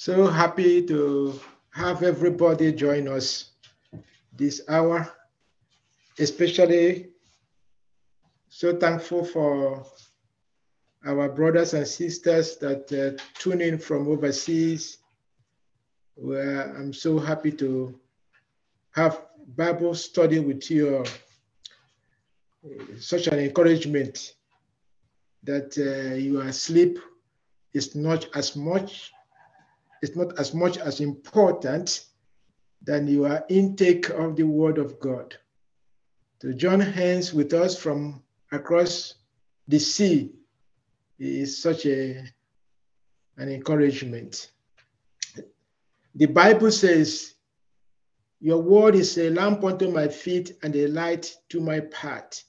So happy to have everybody join us this hour, especially so thankful for our brothers and sisters that tune in from overseas, where I'm so happy to have Bible study with you. Such an encouragement that your sleep is not as important than your intake of the Word of God. To join hands with us from across the sea is such an encouragement. The Bible says, your word is a lamp unto my feet and a light to my path.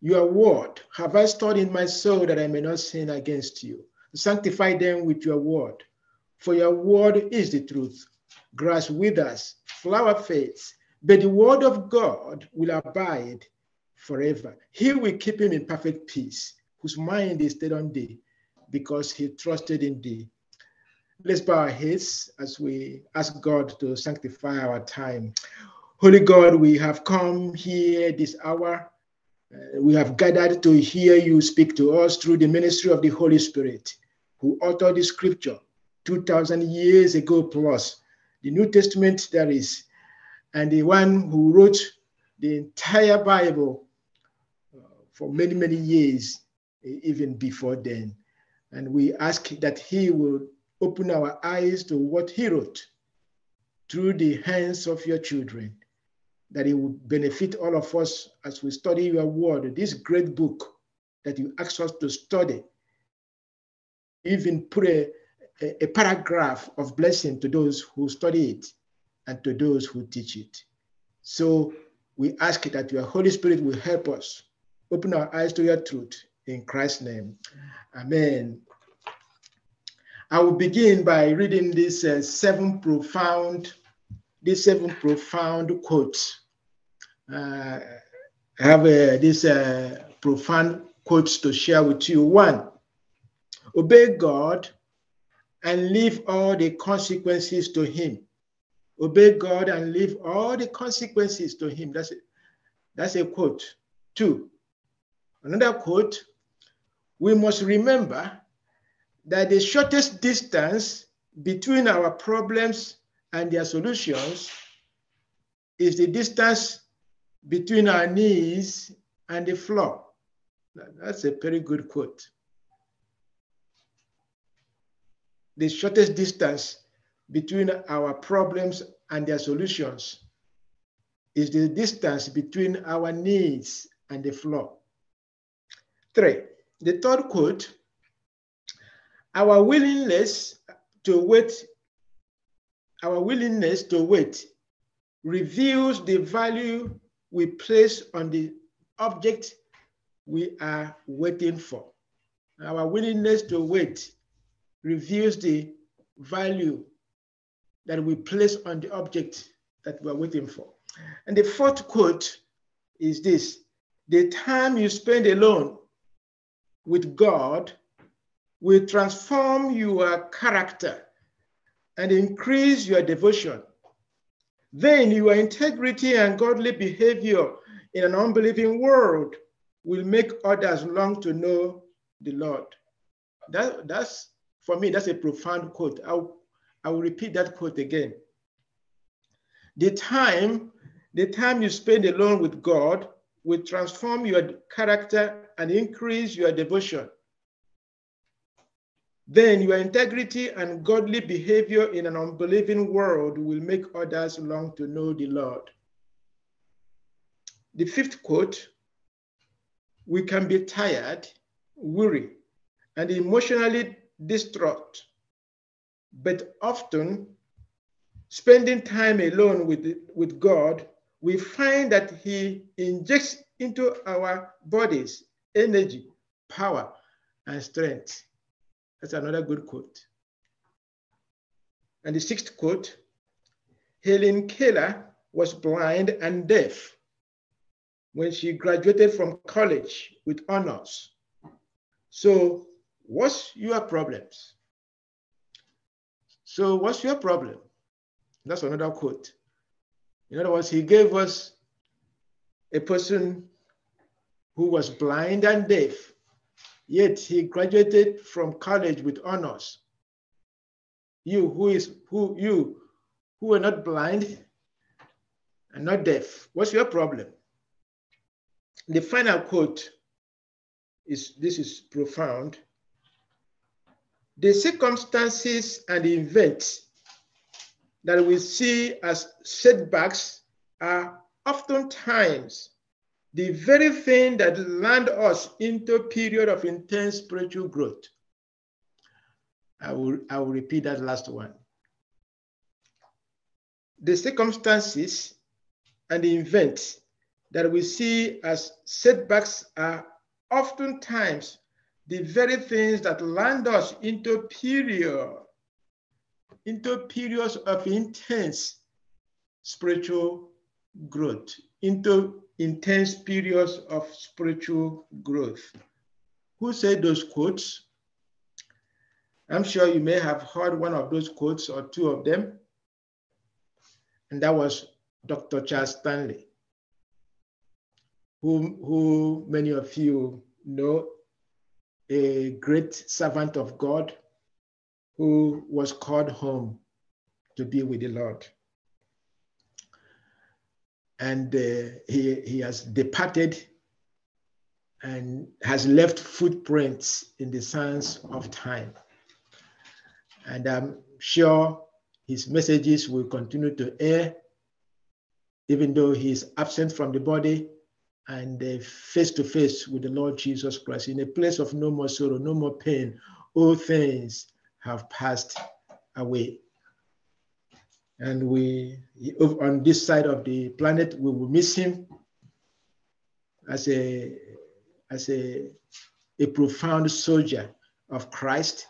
Your word have I stored in my soul that I may not sin against you. Sanctify them with your word. For your word is the truth. Grass withers, flower fades, but the word of God will abide forever. He will keep him in perfect peace, whose mind is stayed on thee, because he trusted in thee. Let's bow our heads as we ask God to sanctify our time. Holy God, we have come here this hour. We have gathered to hear you speak to us through the ministry of the Holy Spirit, who authored the scripture 2,000 years ago plus, the New Testament there is, and the one who wrote the entire Bible for many, many years, even before then. And we ask that he will open our eyes to what he wrote through the hands of your children, that it will benefit all of us as we study your word, this great book that you asked us to study. Even put a paragraph of blessing to those who study it and to those who teach it. So we ask that your Holy Spirit will help us open our eyes to your truth in Christ's name. Amen. I will begin by reading these seven profound quotes. I have these profound quotes to share with you. One, obey God and leave all the consequences to him. Obey God and leave all the consequences to him. That's a quote. Two, another quote, we must remember that the shortest distance between our problems and their solutions is the distance between our knees and the floor. That's a very good quote. The shortest distance between our problems and their solutions is the distance between our knees and the floor. Three, the third quote, our willingness to wait reveals the value we place on the object we are waiting for. Our willingness to wait reveals the value that we place on the object that we're waiting for. And the fourth quote is this, the time you spend alone with God will transform your character and increase your devotion. Then your integrity and godly behavior in an unbelieving world will make others long to know the Lord. That's for me, that's a profound quote. I will repeat that quote again. The time you spend alone with God will transform your character and increase your devotion. Then your integrity and godly behavior in an unbelieving world will make others long to know the Lord. The fifth quote, we can be tired, weary, and emotionally distraught, but often spending time alone with God, we find that he injects into our bodies energy, power, and strength. That's another good quote. And the sixth quote, Helen Keller was blind and deaf when she graduated from college with honors. So what's your problems? So what's your problem? That's another quote. In other words, he gave us a person who was blind and deaf, yet he graduated from college with honors. You who are not blind and not deaf, what's your problem? The final quote is, this is profound. The circumstances and events that we see as setbacks are oftentimes the very thing that land us into a period of intense spiritual growth. I will repeat that last one. The circumstances and events that we see as setbacks are oftentimes the very things that land us into periods of intense spiritual growth, into intense periods of spiritual growth. Who said those quotes? I'm sure you may have heard one of those quotes or two of them. And that was Dr. Charles Stanley, who many of you know, a great servant of God who was called home to be with the Lord. And he has departed and has left footprints in the sands of time. And I'm sure his messages will continue to air, even though he is absent from the body and face-to-face with the Lord Jesus Christ, in a place of no more sorrow, no more pain, all things have passed away. And we, on this side of the planet, we will miss him as a profound soldier of Christ,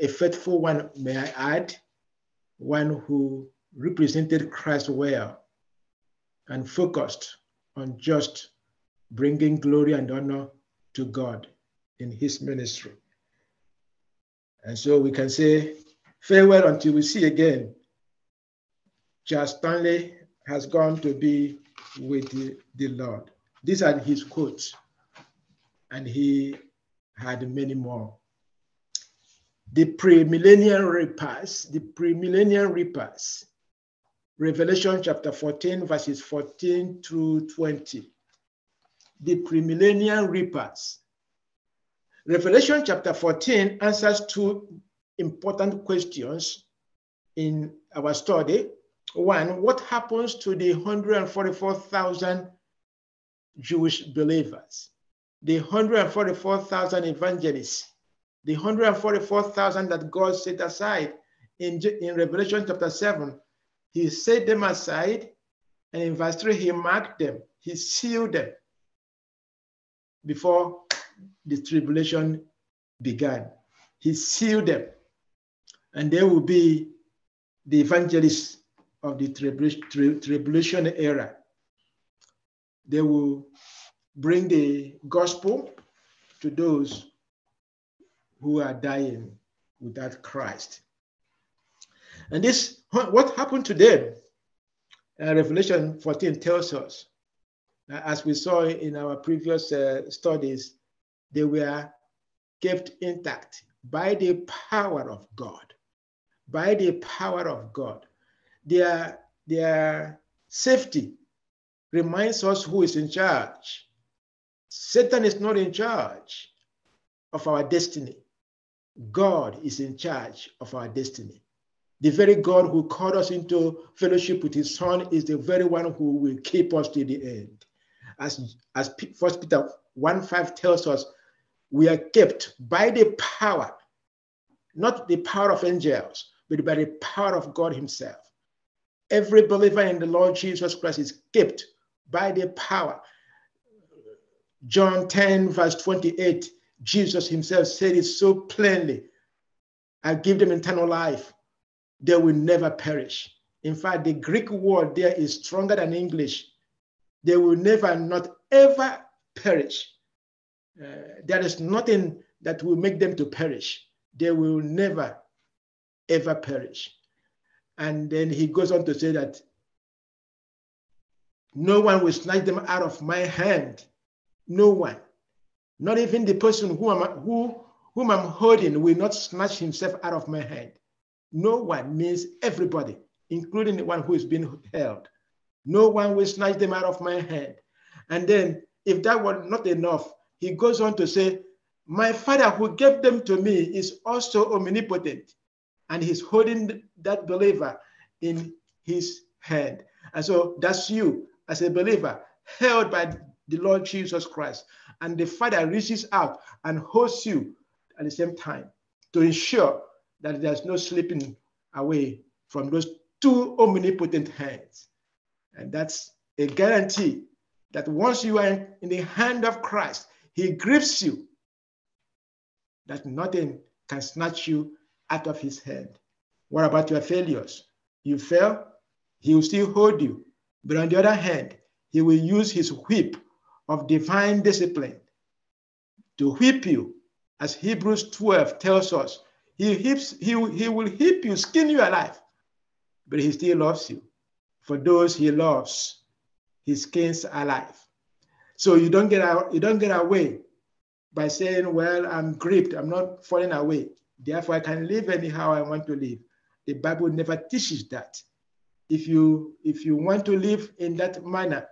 a faithful one, may I add, one who represented Christ well and focused on just bringing glory and honor to God in his ministry. And so we can say farewell until we see again. Charles Stanley has gone to be with the Lord. These are his quotes, and he had many more. The Pre-millennial Reapers, Revelation chapter 14, verses 14 through 20. The Pre-millennial Reapers. Revelation chapter 14 answers two important questions in our study. One, what happens to the 144,000 Jewish believers, the 144,000 evangelists, the 144,000 that God set aside in Revelation chapter 7, he set them aside, and in verse 3, he marked them, he sealed them before the tribulation began. He sealed them, and they will be the evangelists of the tribulation era. They will bring the gospel to those who are dying without Christ. And this, what happened to them? Revelation 14 tells us, as we saw in our previous studies, they were kept intact by the power of God, by the power of God. Their safety reminds us who is in charge. Satan is not in charge of our destiny. God is in charge of our destiny. The very God who called us into fellowship with his son is the very one who will keep us to the end. As 1 Peter 1:5 tells us, we are kept by the power, not the power of angels, but by the power of God himself. Every believer in the Lord Jesus Christ is kept by the power. John 10 verse 28, Jesus himself said it so plainly, I give them eternal life. They will never perish. In fact, the Greek word there is stronger than English. They will never, not ever perish. There is nothing that will make them to perish. They will never ever perish. And then he goes on to say that no one will snatch them out of my hand. No one. Not even the person whom I'm holding will not snatch himself out of my hand. No one means everybody, including the one who is being held. No one will snatch them out of my hand. And then if that were not enough, he goes on to say, my Father who gave them to me is also omnipotent. And he's holding that believer in his hand. And so that's you as a believer, held by the Lord Jesus Christ. And the Father reaches out and holds you at the same time to ensure that there's no slipping away from those two omnipotent hands. And that's a guarantee that once you are in the hand of Christ, he grips you, that nothing can snatch you out of his hand. What about your failures? You fail, he will still hold you. But on the other hand, he will use his whip of divine discipline to whip you. As Hebrews 12 tells us, he will whip you, skin you alive, but he still loves you. For those he loves, he skins alive. So you don't get out, you don't get away by saying, well, I'm gripped, I'm not falling away, therefore I can live anyhow I want to live. The Bible never teaches that. If you want to live in that manner,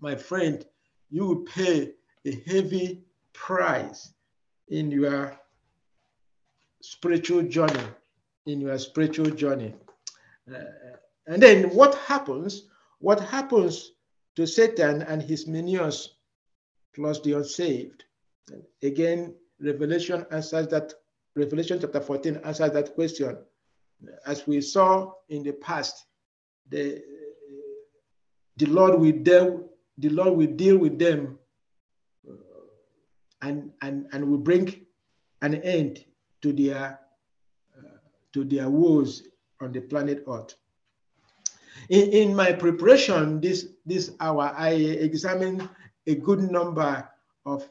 my friend, you will pay a heavy price in your spiritual journey, And then what happens? What happens to Satan and his minions plus the unsaved? And again, Revelation answers that. Revelation chapter 14 answers that question. As we saw in the past, the Lord will deal with them and will bring an end to their woes on the planet Earth. In my preparation this hour, I examined a good number of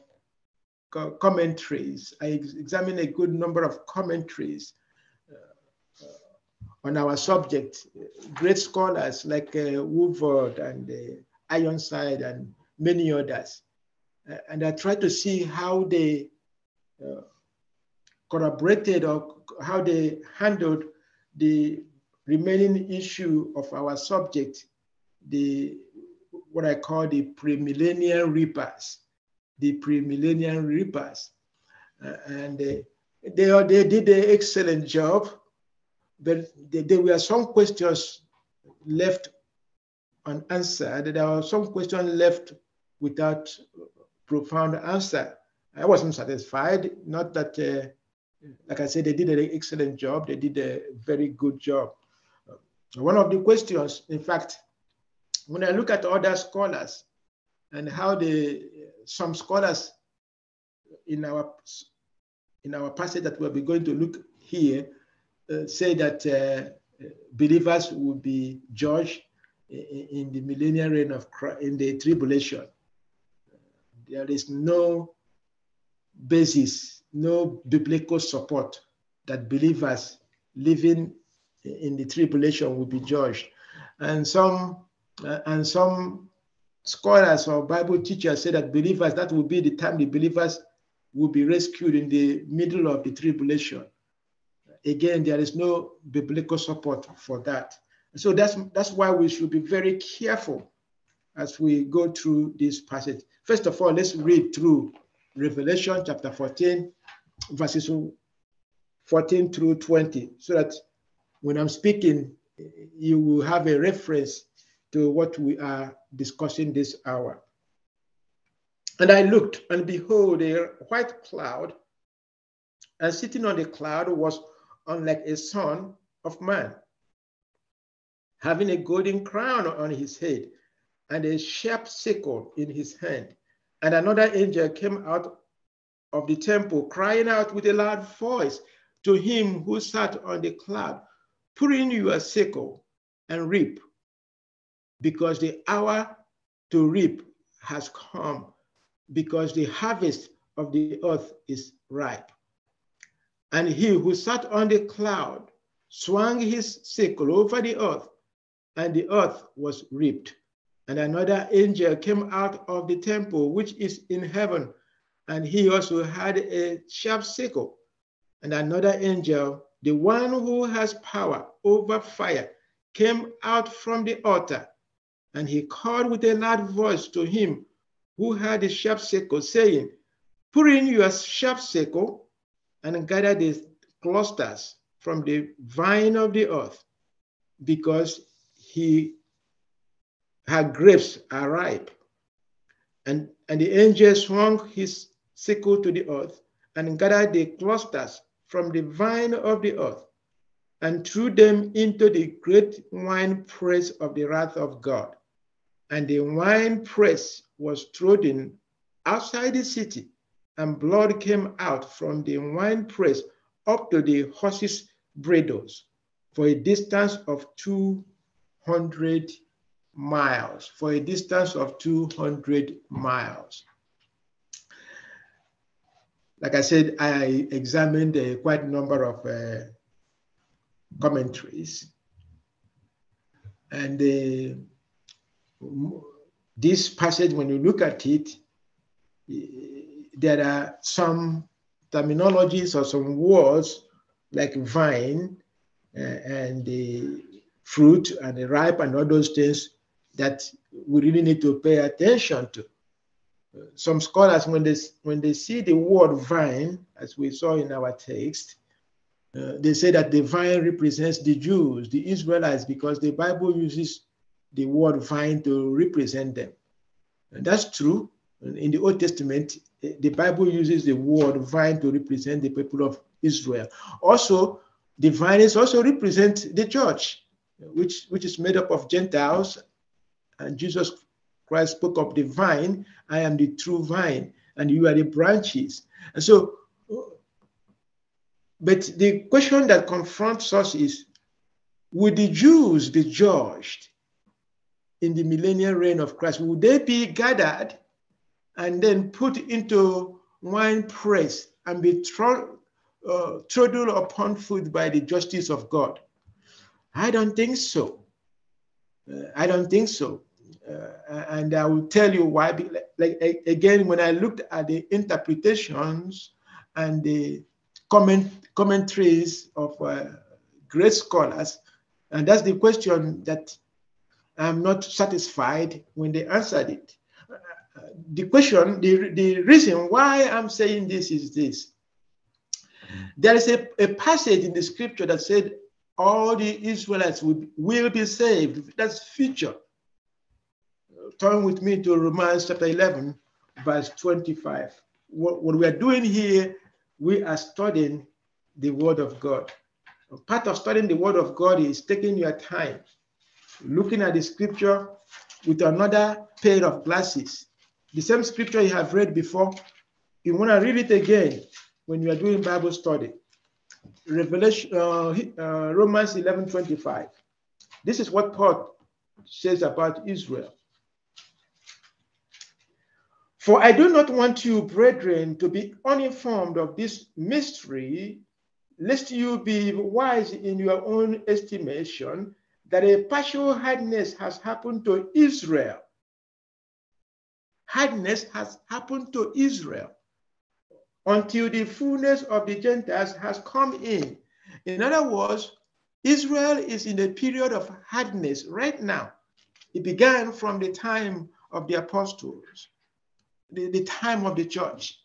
commentaries. I examined a good number of commentaries on our subject. Great scholars like Woolford and Ironside and many others. And I tried to see how they corroborated or how they handled the remaining issue of our subject, what I call the pre-millennial reapers. The pre-millennial reapers. And they did an excellent job, but there were some questions left unanswered. There were some questions left without profound answer. I wasn't satisfied. Not that, like I said, they did an excellent job. They did a very good job. One of the questions, in fact, when I look at other scholars and how some scholars in our passage that we'll be going to look here say that believers will be judged in the millennial reign of Christ, in the tribulation. There is no basis, no biblical support that believers living in the tribulation will be judged. And some scholars or Bible teachers say that believers, that will be the time the believers will be rescued in the middle of the tribulation. Again, there is no biblical support for that. So that's why we should be very careful as we go through this passage. First of all, let's read through Revelation chapter 14, verses 14 through 20, so that when I'm speaking, you will have a reference to what we are discussing this hour. And I looked, and behold, a white cloud, and sitting on the cloud was one like a son of man, having a golden crown on his head and a sharp sickle in his hand. And another angel came out of the temple, crying out with a loud voice to him who sat on the cloud, "Put in your sickle and reap, because the hour to reap has come, because the harvest of the earth is ripe." And he who sat on the cloud swung his sickle over the earth, and the earth was reaped. And another angel came out of the temple, which is in heaven, and he also had a sharp sickle. And another angel, the one who has power over fire, came out from the altar, and he called with a loud voice to him who had the sharp sickle, saying, "Put in your sharp sickle and gather the clusters from the vine of the earth, because her grapes are ripe." And the angel swung his sickle to the earth and gathered the clusters from the vine of the earth and threw them into the great winepress of the wrath of God. And the winepress was trodden outside the city, and blood came out from the winepress up to the horses' bridles for a distance of 200 miles, for a distance of 200 miles. Like I said, I examined quite a number of commentaries, and this passage, when you look at it, there are some terminologies or some words like vine and the fruit and the ripe and all those things that we really need to pay attention to. Some scholars, when they see the word vine, as we saw in our text, they say that the vine represents the Jews, the Israelites, because the Bible uses the word vine to represent them. And that's true. In the Old Testament, the Bible uses the word vine to represent the people of Israel. Also, the vines also represent the church, which is made up of Gentiles. And Jesus Christ spoke of the vine, "I am the true vine, and you are the branches." And so, but the question that confronts us is, would the Jews be judged in the millennial reign of Christ? Would they be gathered and then put into wine press and be trodden upon foot by the justice of God? I don't think so. I don't think so. And I will tell you why. Like, again, when I looked at the interpretations and the commentaries of great scholars, and that's the question that I'm not satisfied when they answered it. The question, the reason why I'm saying this is this. There is a passage in the scripture that said all the Israelites will be saved. That's future. Turn with me to Romans chapter 11, verse 25. What we are doing here, we are studying the Word of God. Part of studying the Word of God is taking your time, looking at the scripture with another pair of glasses. The same scripture you have read before, you want to read it again when you are doing Bible study. Revelation, Romans 11:25. This is what Paul says about Israel. "For I do not want you, brethren, to be uninformed of this mystery, lest you be wise in your own estimation, that a partial hardness has happened to Israel." Hardness has happened to Israel until the fullness of the Gentiles has come in. In other words, Israel is in a period of hardness right now. It began from the time of the apostles, the time of the church,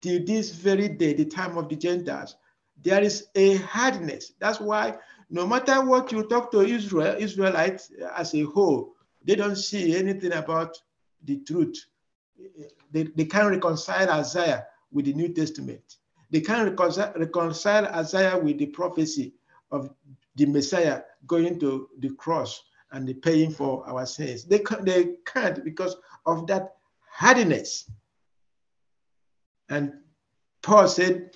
till this very day, the time of the Gentiles. There is a hardness. That's why no matter what you talk to Israelites as a whole, they don't see anything about the truth. They can't reconcile Isaiah with the New Testament. They can't reconcile Isaiah with the prophecy of the Messiah going to the cross and the paying for our sins. They can't because of that hardness. And Paul said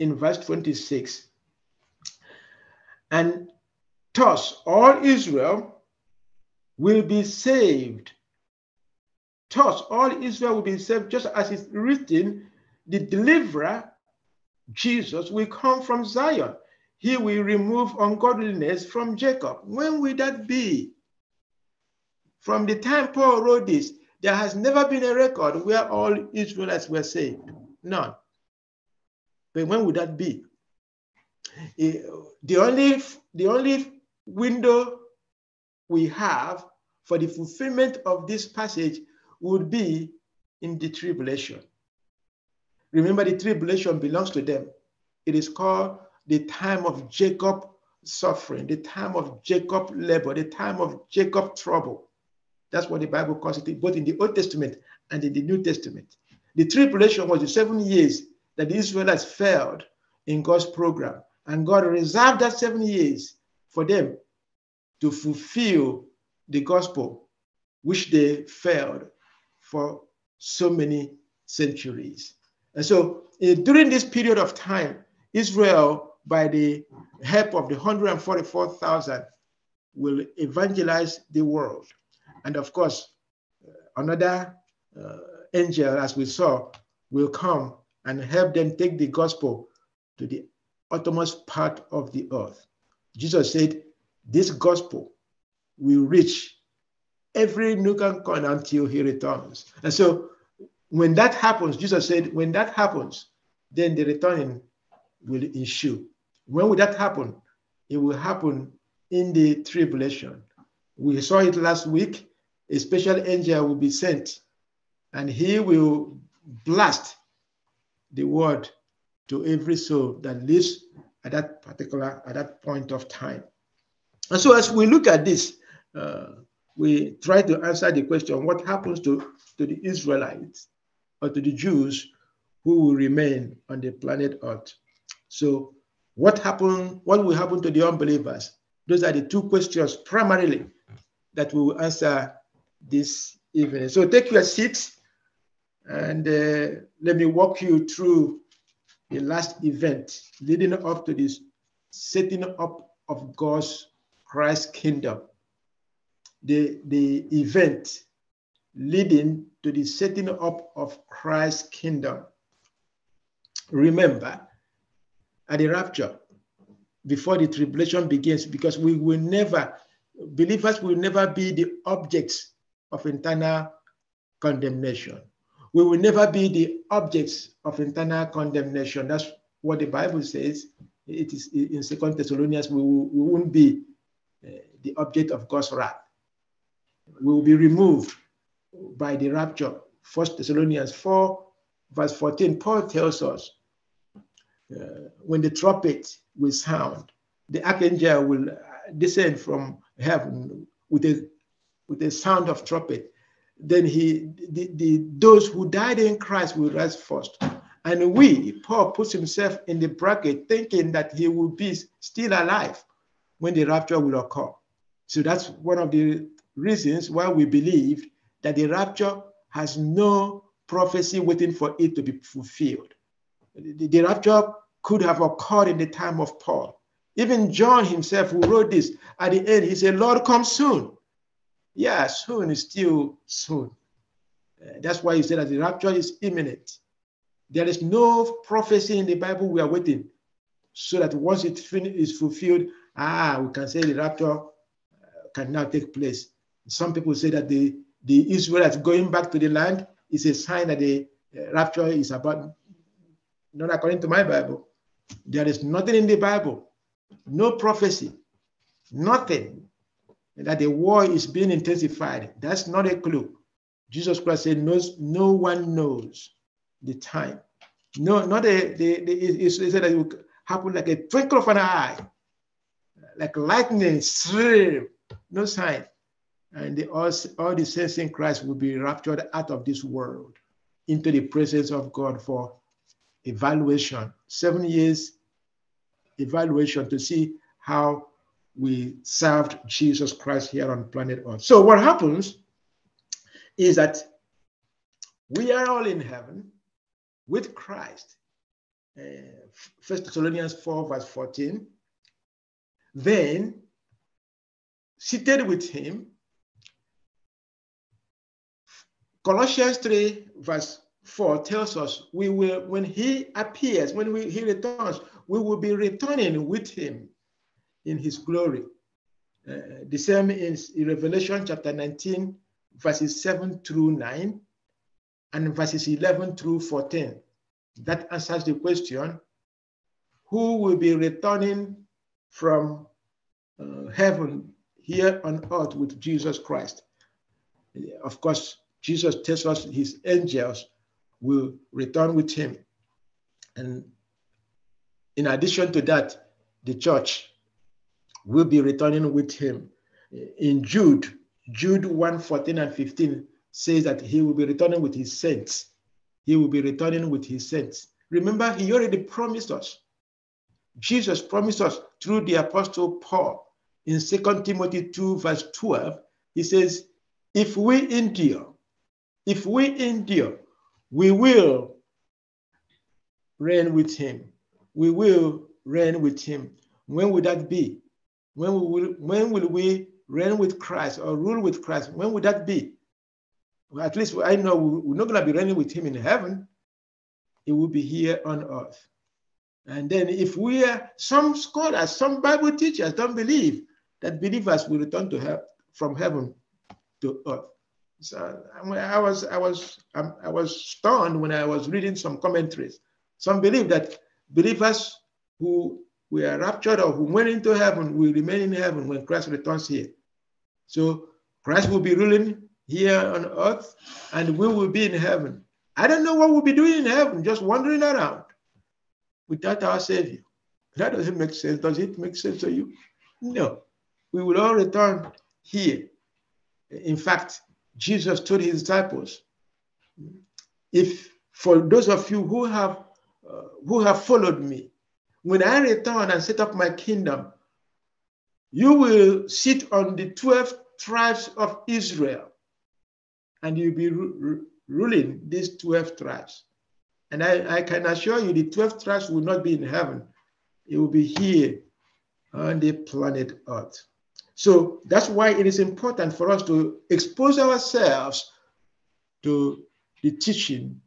in verse 26, "And thus all Israel will be saved." Thus all Israel will be saved, just as it's written, "The deliverer, Jesus, will come from Zion. He will remove ungodliness from Jacob. When will that be? From the time Paul wrote this, there has never been a record where all Israelites were saved. None. But when would that be? The only window we have for the fulfillment of this passage would be in the tribulation. Remember, the tribulation belongs to them. It is called the time of Jacob's suffering, the time of Jacob's labor, the time of Jacob's trouble. That's what the Bible calls it, both in the Old Testament and in the New Testament. The tribulation was the 7 years that the Israelites failed in God's program. And God reserved that 7 years for them to fulfill the gospel, which they failed for so many centuries. And so during this period of time, Israel, by the help of the 144,000, will evangelize the world. And of course, another angel, as we saw, will come and help them take the gospel to the uttermost part of the earth. Jesus said, this gospel will reach every nook and corner until he returns. And so when that happens, Jesus said, when that happens, then the returning will ensue. When will that happen? It will happen in the tribulation. We saw it last week. A special angel will be sent and he will blast the word to every soul that lives at that particular, at that point of time. And so as we look at this, we try to answer the question, what happens to the Israelites or to the Jews who will remain on the planet Earth? So what happened? What will happen to the unbelievers? Those are the two questions primarily that we will answer this evening. So take your seats and let me walk you through the last event leading up to this setting up of God's Christ's kingdom. The event leading to the setting up of Christ's kingdom. Remember, at the rapture, before the tribulation begins, because we will never, believers will never be the objects of internal condemnation. We will never be the objects of internal condemnation. That's what the Bible says. It is in 2 Thessalonians, we won't be the object of God's wrath. We will be removed by the rapture. 1 Thessalonians 4, verse 14, Paul tells us, when the trumpet will sound, the archangel will descend from heaven with a sound of trumpet. Then those who died in Christ will rise first. And Paul puts himself in the bracket thinking that he will be still alive when the rapture will occur. So that's one of the reasons why we believe that the rapture has no prophecy waiting for it to be fulfilled. The rapture could have occurred in the time of Paul. Even John himself, who wrote this, at the end, he said, Lord, come soon. Yeah, soon is still soon. That's why he said that the rapture is imminent. There is no prophecy in the Bible we are waiting, so that once it is fulfilled, we can say the rapture can now take place. Some people say that the Israelites going back to the land is a sign that the rapture is about. Not according to my Bible. There is nothing in the Bible, no prophecy, nothing that the war is being intensified. That's not a clue. Jesus Christ said, no one knows the time. No, not a, he said that it would happen like a twinkle of an eye, like lightning, no sign. And all the saints in Christ will be raptured out of this world into the presence of God for evaluation, 7 years evaluation to see how we served Jesus Christ here on planet Earth. So what happens is that we are all in heaven with Christ. 1 Thessalonians 4 verse 14. Then seated with him, Colossians 3 verse 4 tells us we will, when he appears, he returns, we will be returning with him in his glory. The same is in Revelation chapter 19, verses 7 through 9 and verses 11 through 14. That answers the question, who will be returning from heaven here on earth with Jesus Christ? Of course, Jesus tells us his angels will return with him. And in addition to that, the church will be returning with him. In Jude 1:14 and 15 says that he will be returning with his saints. He will be returning with his saints. Remember, he already promised us. Jesus promised us through the Apostle Paul in 2 Timothy 2, verse 12. He says, if we endure, we will reign with him. We will reign with him. When will that be? When will we reign with Christ or rule with Christ? When will that be? Well, at least I know we're not going to be reigning with him in heaven. It will be here on earth. And then if we are, some scholars, some Bible teachers don't believe that believers will return to hell, from heaven to earth. So I was stunned when I was reading some commentaries. Some believe that believers who were raptured or who went into heaven will remain in heaven when Christ returns here. So Christ will be ruling here on earth and we will be in heaven. I don't know what we'll be doing in heaven, just wandering around without our Savior. That doesn't make sense. Does it make sense to you? No. We will all return here. In fact, Jesus told his disciples, if for those of you who have followed me, when I return and set up my kingdom, you will sit on the 12 tribes of Israel, and you'll be ruling these 12 tribes. And I can assure you the 12 tribes will not be in heaven. It will be here on the planet Earth. So that's why it is important for us to expose ourselves to the teaching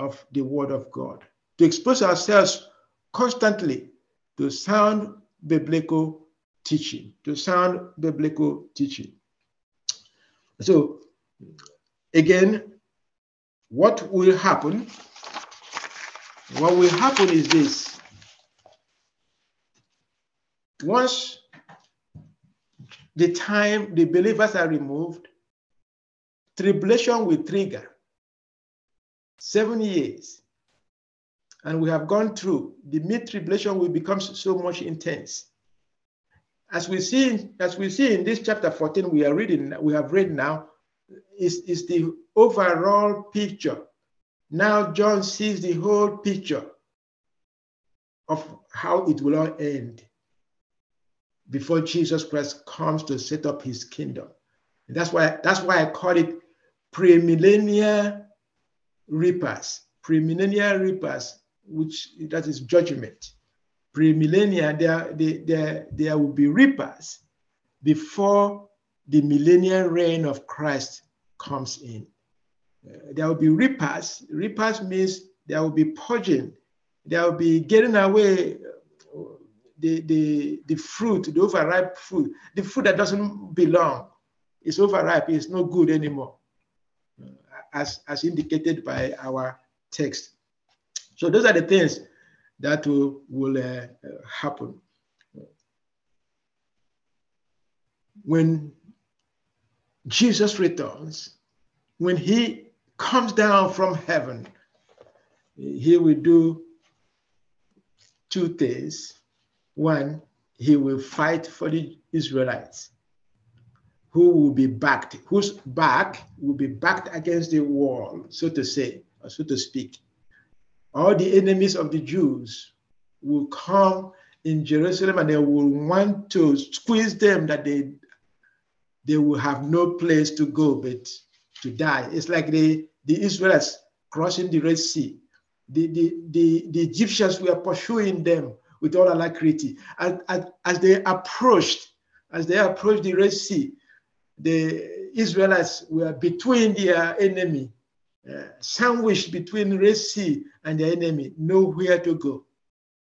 of the Word of God, to expose ourselves constantly to sound biblical teaching, So again, what will happen is this. Once the time the believers are removed, tribulation will trigger 7 years. And we have gone through, the mid-tribulation will become so much intense. As we see in this chapter 14 we have read now, is the overall picture. Now John sees the whole picture of how it will all end before Jesus Christ comes to set up his kingdom. And that's why I call it pre-millennial reapers. Pre-millennial reapers, which that is judgment. Pre-millennial, there will be reapers before the millennial reign of Christ comes in. There will be reapers. Reapers means there will be purging. There will be getting away the fruit, the overripe fruit, the fruit that doesn't belong. It's overripe, it's no good anymore, as indicated by our text. So those are the things that will happen. When Jesus returns, when he comes down from heaven, he will do two things. One, he will fight for the Israelites, who will be backed, whose back will be backed against the wall, so to say, or so to speak. All the enemies of the Jews will come in Jerusalem and they will want to squeeze them that they will have no place to go but to die. It's like the Israelites crossing the Red Sea. The Egyptians were pursuing them with all alacrity. As they approached the Red Sea, the Israelites were between their enemy sandwiched between Red Sea and the enemy, nowhere to go.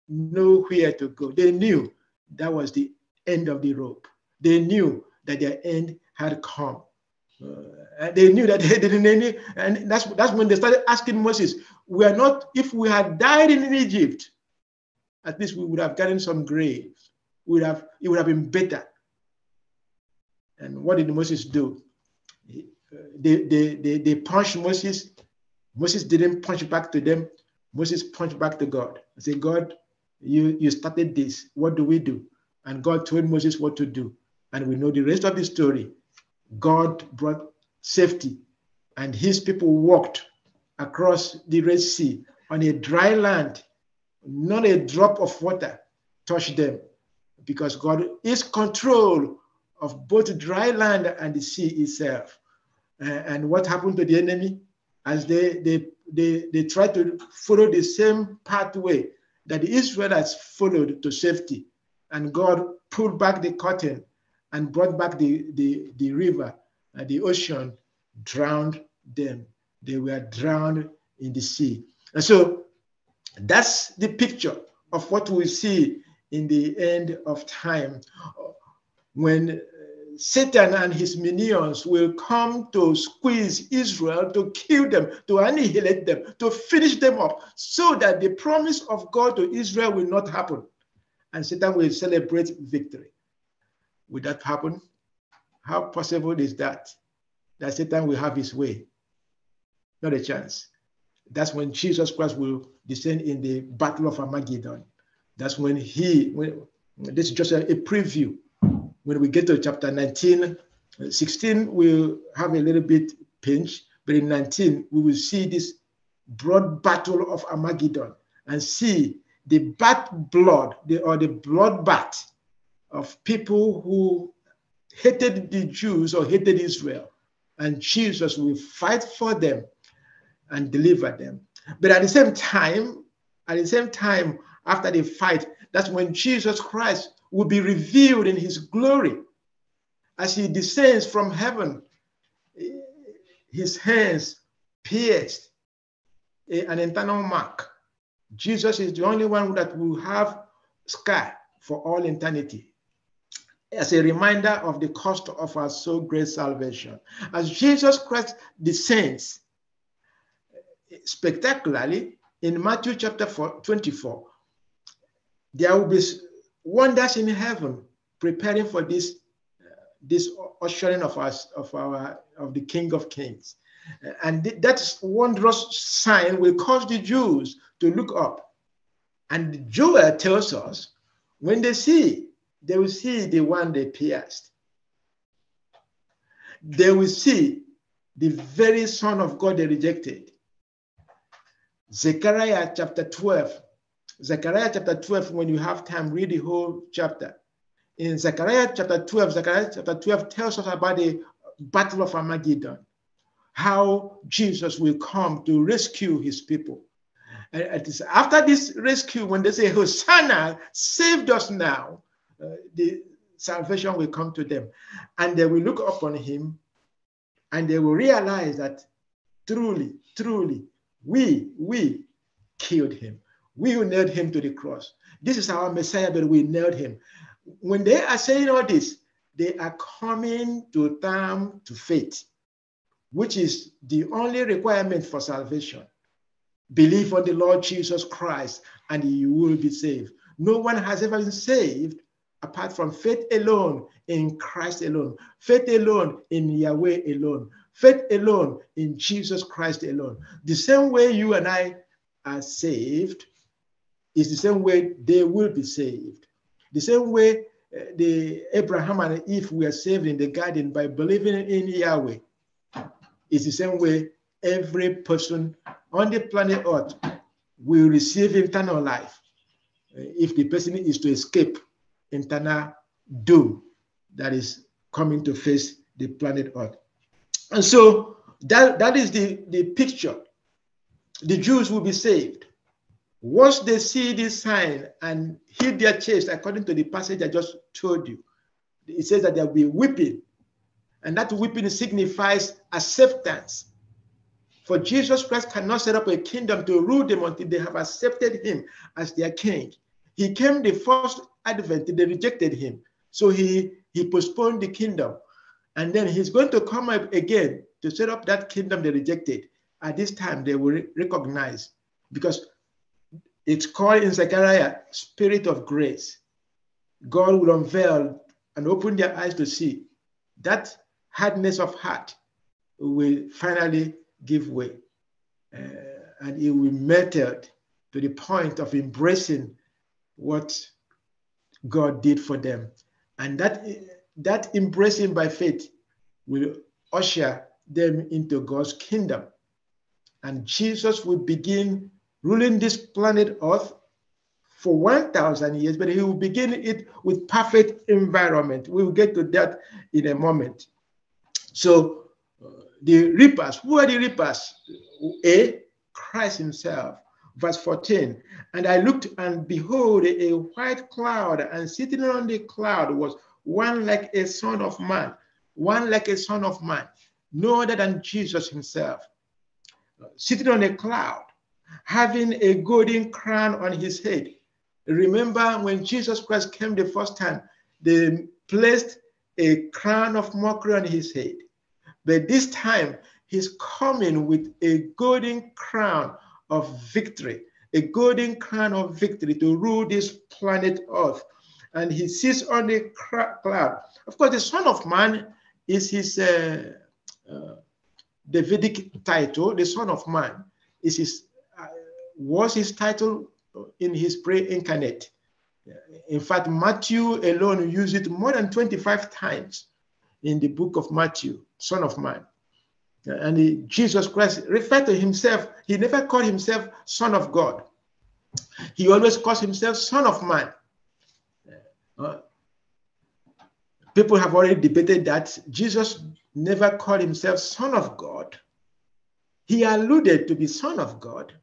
Nowhere to go. They knew that was the end of the rope. They knew that their end had come. And they knew that they didn't any, and that's when they started asking Moses, we are not, if we had died in Egypt, at least we would have gotten some graves. It would have been better. And what did Moses do? They punched Moses. Moses didn't punch back to them. Moses punched back to God and said, God, you started this. What do we do? And God told Moses what to do. And we know the rest of the story. God brought safety, and his people walked across the Red Sea on a dry land. Not a drop of water touched them, because God is control of both dry land and the sea itself. And what happened to the enemy? As they tried to follow the same pathway that the Israelites followed to safety, and God pulled back the curtain and brought back the river, and the ocean drowned them. They were drowned in the sea. And so that's the picture of what we see in the end of time, when Satan and his minions will come to squeeze Israel, to kill them, to annihilate them, to finish them up, so that the promise of God to Israel will not happen. And Satan will celebrate victory. Will that happen? How possible is that? That Satan will have his way? Not a chance. That's when Jesus Christ will descend in the battle of Armageddon. That's when this is just a preview. When we get to chapter 19, 16, we'll have a little bit pinch, but in 19, we will see this broad battle of Armageddon and see the bloodbath of people who hated the Jews or hated Israel. And Jesus will fight for them and deliver them. But at the same time, after the fight, that's when Jesus Christ will be revealed in his glory. As he descends from heaven, his hands pierced, an eternal mark. Jesus is the only one that will have scar for all eternity, as a reminder of the cost of our so great salvation. As Jesus Christ descends spectacularly in Matthew chapter 24, there will be wonders in heaven preparing for this ushering of the King of Kings, and that wondrous sign will cause the Jews to look up. And Joel tells us, when they will see the one they pierced. They will see the very Son of God they rejected. Zechariah chapter 12. Zechariah chapter 12, when you have time, read the whole chapter. In Zechariah chapter 12, Zechariah chapter 12 tells us about the battle of Armageddon, how Jesus will come to rescue his people. And it is after this rescue, when they say, Hosanna, saved us now, the salvation will come to them. And they will look upon him, and they will realize that truly, truly, we killed him. We who nailed him to the cross. This is our Messiah, but we nailed him. When they are saying all this, they are coming to term to faith, which is the only requirement for salvation. Believe on the Lord Jesus Christ, and you will be saved. No one has ever been saved apart from faith alone in Christ alone, faith alone in Yahweh alone, faith alone in Jesus Christ alone. The same way you and I are saved is the same way they will be saved. The same way the Abraham and Eve were saved in the garden by believing in Yahweh, is the same way every person on the planet Earth will receive eternal life if the person is to escape eternal doom that is coming to face the planet Earth. And so that is the picture. The Jews will be saved. Once they see this sign and hit their chest, according to the passage I just told you, it says that there will be weeping. And that weeping signifies acceptance For Jesus Christ cannot set up a kingdom to rule them until they have accepted him as their king. He came the first advent, they rejected him. So he postponed the kingdom. And then he's going to come up again to set up that kingdom they rejected. At this time, they will recognize, because it's called in Zechariah, spirit of grace. God will unveil and open their eyes to see. That hardness of heart will finally give way. And it will melt to the point of embracing what God did for them. And that embracing by faith will usher them into God's kingdom. And Jesus will begin ruling this planet Earth for 1,000 years, but he will begin it with perfect environment. We will get to that in a moment. So the reapers, who are the reapers? A, Christ himself. Verse 14, and I looked, and behold, a white cloud, and sitting on the cloud was one like a son of man, one like a son of man, no other than Jesus himself, sitting on a cloud, having a golden crown on his head. Remember when Jesus Christ came the first time, they placed a crown of mockery on his head. But this time, he's coming with a golden crown of victory, a golden crown of victory to rule this planet Earth. And he sits on the cloud. Of course, the Son of Man is his Davidic title. The Son of Man is was his title in his pre-incarnate. In fact, Matthew alone used it more than 25 times in the book of Matthew, Son of Man. And Jesus Christ referred to himself, he never called himself Son of God. He always calls himself Son of Man. People have already debated that Jesus never called himself Son of God. He alluded to be Son of God.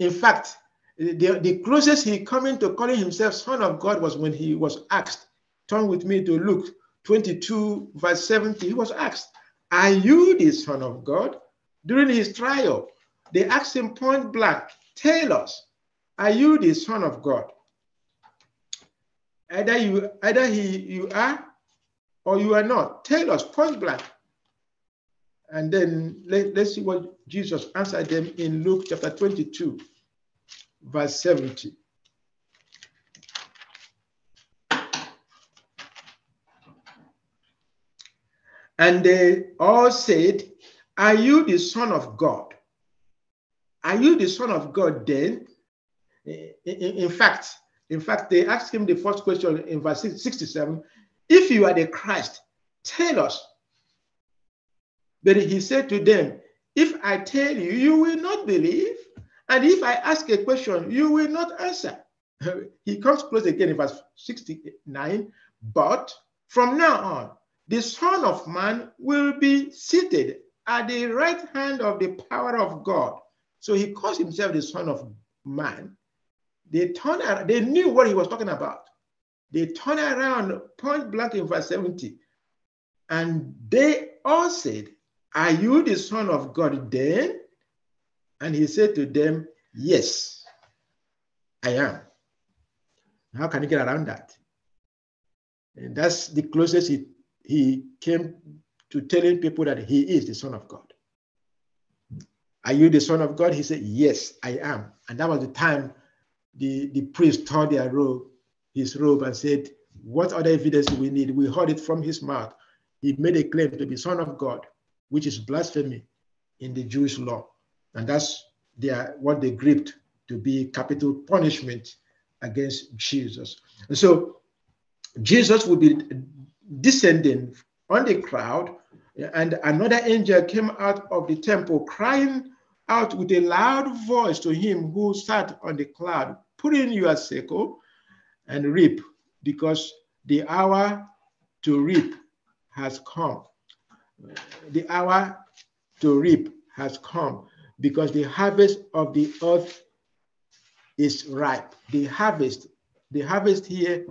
In fact, the closest he came to calling himself Son of God was when he was asked, turn with me to Luke 22, verse 70, he was asked, are you the Son of God? During his trial, they asked him point blank, tell us, are you the Son of God? Either you are or you are not. Tell us point blank. And then let's see what Jesus answered them in Luke chapter 22, verse 70. And they all said, are you the Son of God? Are you the Son of God then? In fact, they asked him the first question in verse 67, if you are the Christ, tell us. But he said to them, if I tell you, you will not believe. And if I ask a question, you will not answer. He comes close again in verse 69, but from now on, the Son of Man will be seated at the right hand of the power of God. So he calls himself the Son of Man. They turned around, they knew what he was talking about. They turned around point blank in verse 70. And they all said, are you the Son of God then? And he said to them, yes, I am. How can you get around that? And that's the closest he came to telling people that he is the Son of God. Are you the Son of God? He said, yes, I am. And that was the time the priest tore their robe, his robe, and said, what other evidence do we need? We heard it from his mouth. He made a claim to be Son of God, which is blasphemy in the Jewish law. And that's what they gripped to be capital punishment against Jesus. And so Jesus would be descending on the crowd, and another angel came out of the temple crying out with a loud voice to him who sat on the cloud, put in your sickle and reap, because the hour to reap has come. The hour to reap has come, because the harvest of the earth is ripe. The harvest here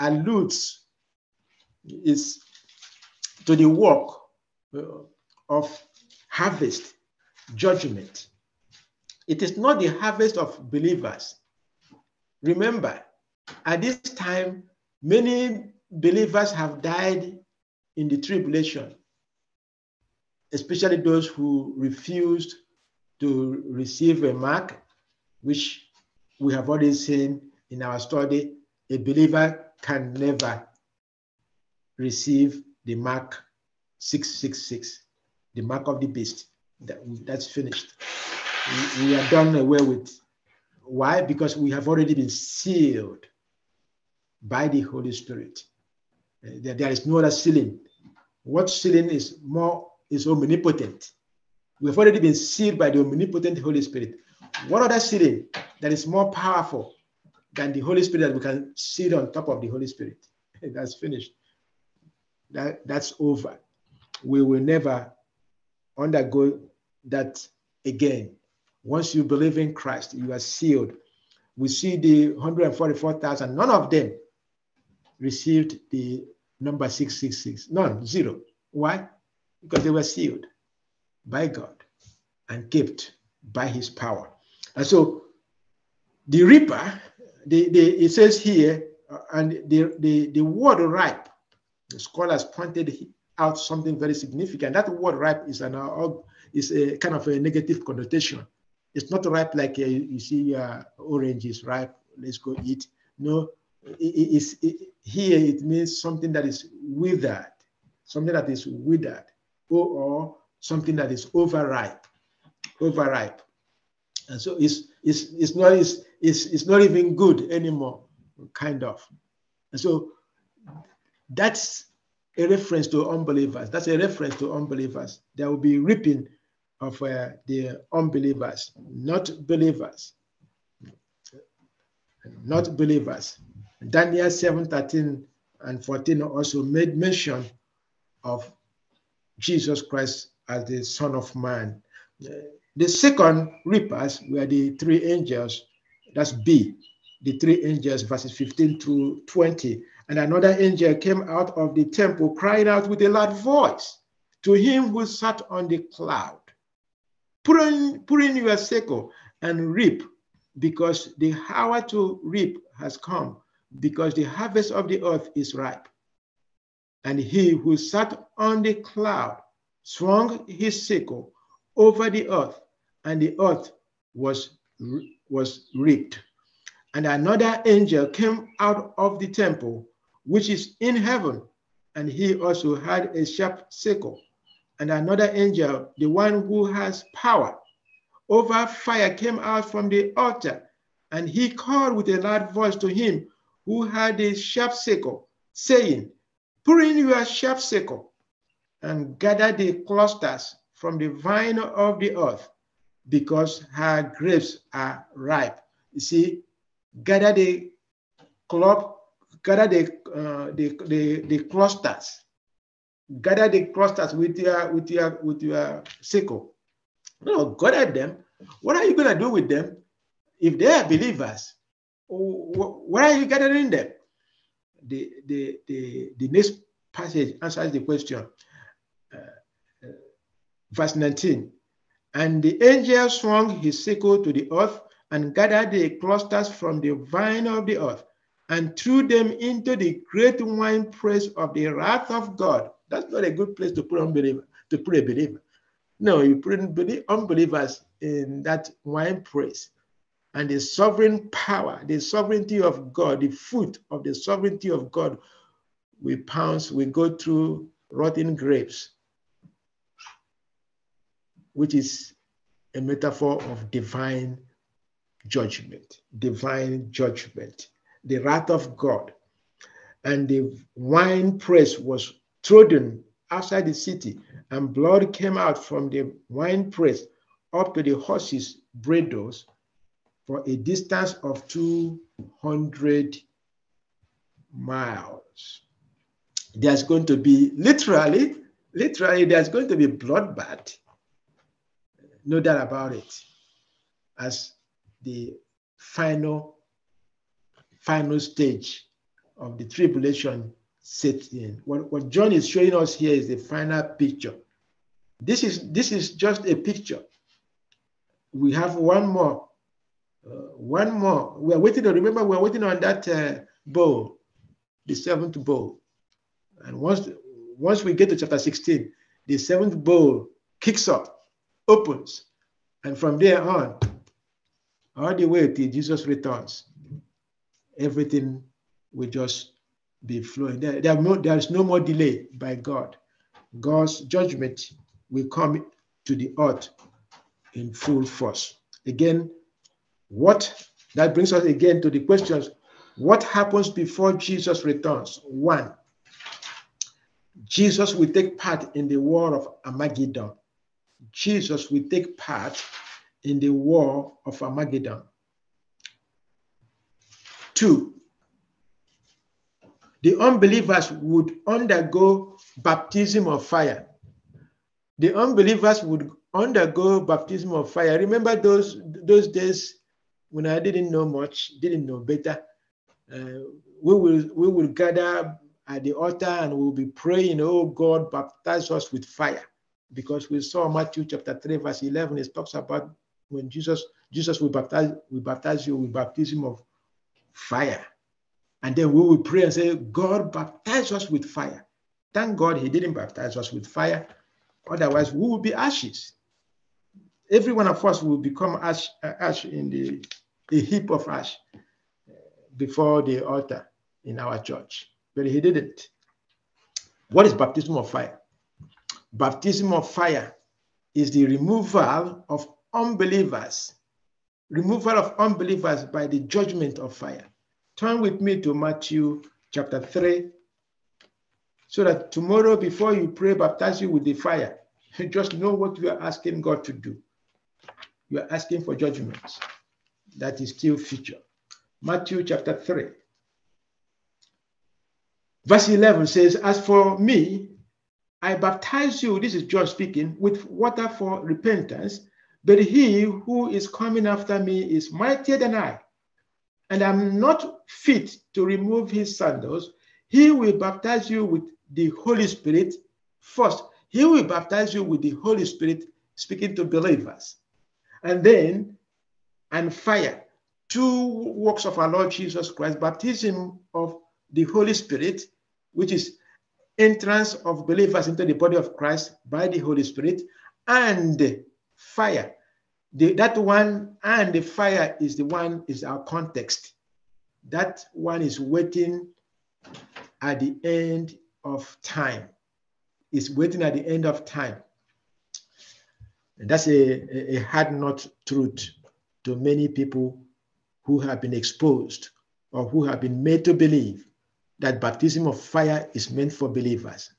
alludes to the work of harvest, judgment. It is not the harvest of believers. Remember, at this time, many believers have died in the tribulation, especially those who refused to receive a mark, which we have already seen in our study. A believer can never receive the mark 666, the mark of the beast. That's finished. We are done away with. Why? Because we have already been sealed by the Holy Spirit. There is no other sealing. What sealing is omnipotent. We've already been sealed by the omnipotent Holy Spirit. What other sealing that is more powerful than the Holy Spirit, that we can seal on top of the Holy Spirit? That's finished. That's over. We will never undergo that again. Once you believe in Christ, you are sealed. We see the 144,000. None of them received the number 666. None, zero. Why? Because they were sealed by God and kept by his power. And so the reaper, it says here, and the word ripe, the scholars pointed out something very significant. That word ripe is a kind of a negative connotation. It's not ripe like you see orange is ripe, let's go eat. No, here it means something that is withered, something that is withered, or something that is overripe, overripe. And so it's not even good anymore, kind of. And so that's a reference to unbelievers. That's a reference to unbelievers. There will be reaping of the unbelievers, not believers, not believers. Daniel 7:13 and 14 also made mention of Jesus Christ as the Son of Man. The second reapers were the three angels. That's B, the three angels, verses 15 through 20. And another angel came out of the temple, crying out with a loud voice to him who sat on the cloud, "Put in your sickle and reap, because the hour to reap has come, because the harvest of the earth is ripe." And he who sat on the cloud swung his sickle over the earth, and the earth was reaped. And another angel came out of the temple, which is in heaven, and he also had a sharp sickle. And another angel, the one who has power over fire, came out from the altar, and he called with a loud voice to him who had a sharp sickle, saying, "Put in your sharp sickle and gather the clusters from the vine of the earth, because her grapes are ripe." You see, gather the club, gather the clusters. Gather the clusters with your sickle. No, gather them. What are you going to do with them? If they are believers, where are you gathering them? The next passage answers the question. Verse 19. And the angel swung his sickle to the earth and gathered the clusters from the vine of the earth and threw them into the great winepress of the wrath of God. That's not a good place to put a believer. No, you put unbelievers in that wine press. And the sovereign power, the sovereignty of God, the fruit of the sovereignty of God, we pounce, we go through rotten grapes, which is a metaphor of divine judgment, divine judgment, the wrath of God. And the wine press was trodden outside the city, and blood came out from the wine press up to the horses' bridles for a distance of 200 miles. There's going to be, literally, there's going to be bloodbath. No doubt about it. As the final stage of the tribulation sets in. What John is showing us here is the final picture, This is just a picture. We have one more. We are waiting on, remember, we are waiting on that bowl, the seventh bowl. And once we get to chapter 16, the seventh bowl kicks up, opens. And from there on, all the way till Jesus returns, everything will just be flowing. There is no more delay by God. God's judgment will come to the earth in full force. Again, that brings us again to the questions. What happens before Jesus returns? One, Jesus will take part in the war of Armageddon. Jesus will take part in the war of Armageddon. Two, the unbelievers would undergo baptism of fire. The unbelievers would undergo baptism of fire. Remember those days when I didn't know much, didn't know better. We will gather at the altar and we'll be praying, oh God, baptize us with fire. Because we saw Matthew chapter 3, verse 11, it talks about when Jesus will baptize you with baptism of fire. And then we will pray and say, God, baptize us with fire. Thank God he didn't baptize us with fire. Otherwise, we will be ashes. Every one of us will become ash in a heap of ash before the altar in our church. But he didn't. What is baptism of fire? Baptism of fire is the removal of unbelievers. Removal of unbelievers by the judgment of fire. Turn with me to Matthew chapter 3, so that tomorrow before you pray, baptize you with the fire. You just know what you are asking God to do. You are asking for judgment that is still future. Matthew chapter 3. Verse 11 says, as for me, I baptize you, this is John speaking, with water for repentance, but he who is coming after me is mightier than I, and I'm not fit to remove his sandals. He will baptize you with the Holy Spirit first. He will baptize you with the Holy Spirit, speaking to believers, and fire. Two works of our Lord Jesus Christ, baptism of the Holy Spirit, which is entrance of believers into the body of Christ by the Holy Spirit, and fire. That one and the fire is our context. That one is waiting at the end of time. It's waiting at the end of time. And that's a hard not truth to many people who have been exposed or who have been made to believe that baptism of fire is meant for believers.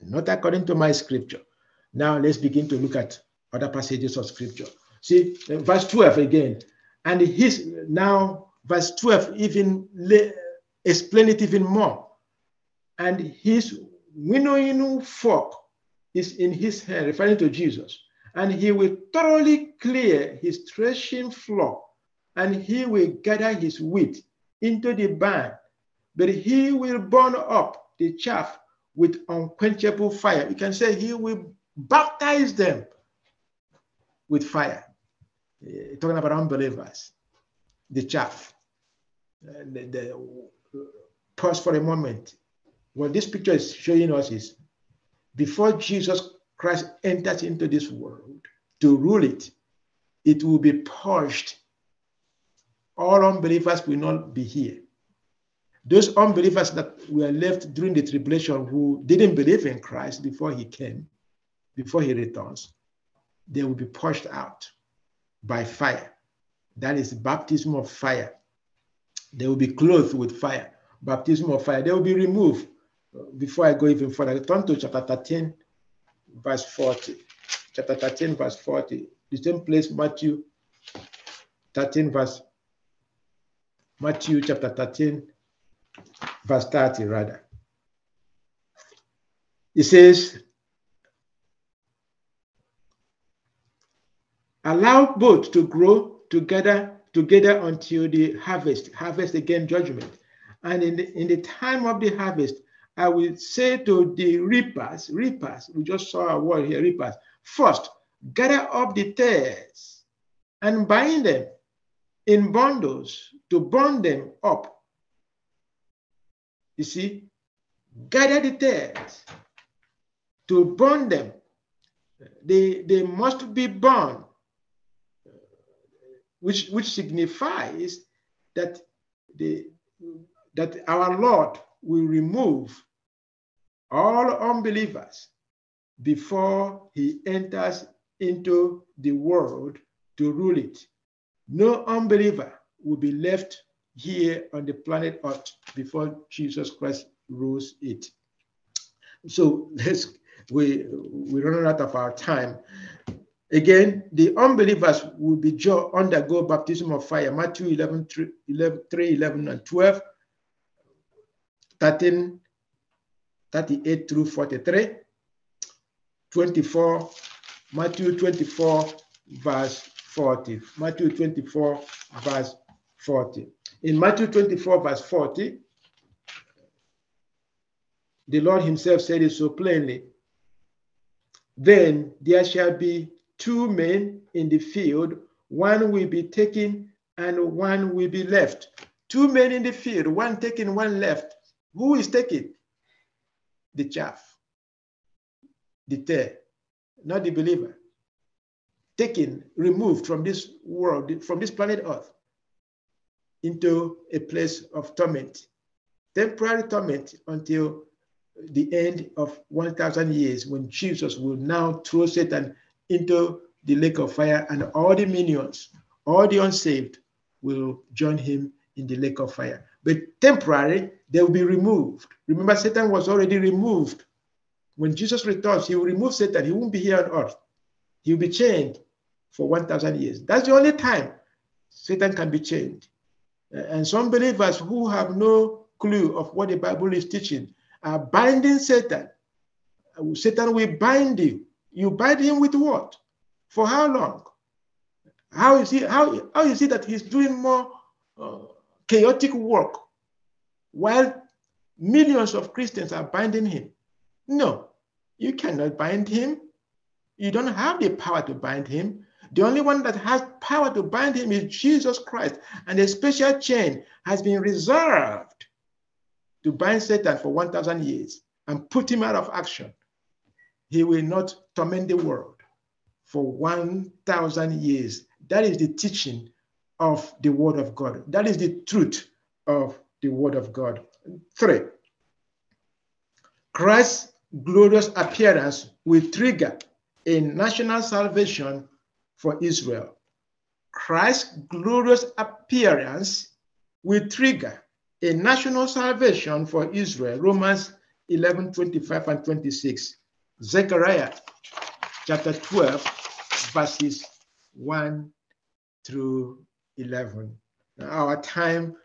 Not according to my scripture. Now let's begin to look at other passages of scripture. See, verse 12 again. And now verse 12 even explain it even more. And his winnowing fork is in his hand, referring to Jesus. And he will thoroughly clear his threshing floor, and he will gather his wheat into the barn. But he will burn up the chaff with unquenchable fire. You can say he will baptize them with fire. Talking about unbelievers, the chaff. Pause for a moment. What this picture is showing us is before Jesus Christ enters into this world to rule it, it will be purged. All unbelievers will not be here. Those unbelievers that were left during the tribulation who didn't believe in Christ before he came, before he returns, they will be pushed out by fire. That is baptism of fire. They will be clothed with fire. Baptism of fire. They will be removed. Before I go even further, turn to chapter 13, verse 40. Chapter 13, verse 40. The same place, Matthew chapter 13, verse 30 rather. It says, allow both to grow together until the harvest. Harvest again, judgment. And in the time of the harvest, I will say to the reapers, we just saw a word here, reapers, first, gather up the tares and bind them in bundles to burn them up. You see, gather the tares to burn them. They must be burned, which signifies that our Lord will remove all unbelievers before he enters into the world to rule it. No unbeliever will be left here on the planet Earth before Jesus Christ rules it. So we run out of our time. Again, the unbelievers will be undergo baptism of fire. Matthew 11:3, 11, and 12. 13:38 through 43, 24, Matthew 24, verse 40. Matthew 24, verse 40. In Matthew 24, verse 40, the Lord himself said it so plainly. Then there shall be two men in the field, one will be taken and one will be left. Two men in the field, one taken, one left. Who is taking? The chaff, the tear, not the believer. Taken, removed from this world, from this planet Earth, into a place of torment, temporary torment until the end of 1,000 years, when Jesus will now throw Satan into the lake of fire, and all the minions, all the unsaved will join him in the lake of fire. But temporary, they will be removed. Remember, Satan was already removed. When Jesus returns, he will remove Satan. He won't be here on earth. He will be chained for 1,000 years. That's the only time Satan can be chained. And some believers who have no clue of what the Bible is teaching are binding Satan. Satan will bind you. You bind him with what? For how long? How is it that he's doing more chaotic work while millions of Christians are binding him? No, you cannot bind him. You don't have the power to bind him. The only one that has power to bind him is Jesus Christ, and a special chain has been reserved to bind Satan for 1,000 years and put him out of action. He will not torment the world for 1,000 years. That is the teaching of the Word of God. That is the truth of the Word of God. 3. Christ's glorious appearance will trigger a national salvation for Israel. Christ's glorious appearance will trigger a national salvation for Israel. Romans 11:25 and 26. Zechariah chapter 12, verses 1 through 11. Now, our time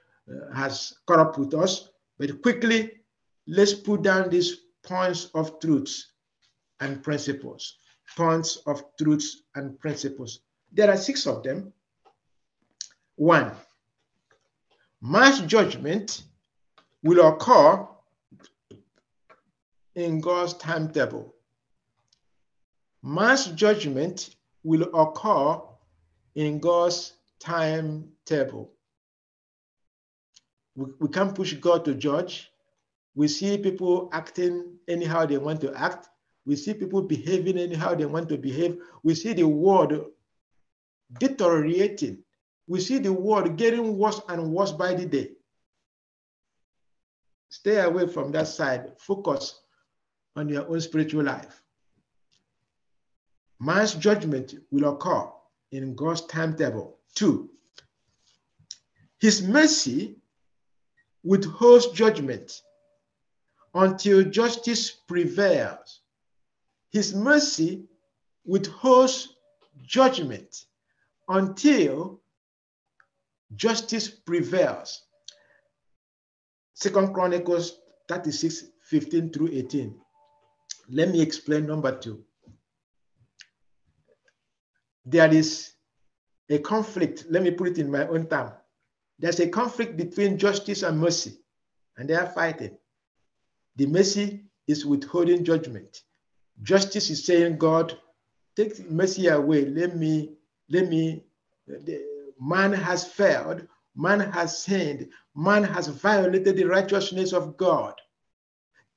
has caught up with us, but quickly, let's put down these points of truths and principles. Points of truths and principles. There are 6 of them. 1, mass judgment will occur in God's timetable. Mass judgment will occur in God's timetable. We can't push God to judge. We see people acting anyhow they want to act. We see people behaving anyhow they want to behave. We see the world deteriorating. We see the world getting worse and worse by the day. Stay away from that side. Focus on your own spiritual life. Man's judgment will occur in God's timetable. 2, his mercy withholds judgment until justice prevails. His mercy withholds judgment until justice prevails. 2 Chronicles 36:15 through 18. Let me explain number 2. There is a conflict. Let me put it in my own term. There's a conflict between justice and mercy, and they are fighting. The mercy is withholding judgment. Justice is saying, God, take mercy away. Man has failed. Man has sinned. Man has violated the righteousness of God.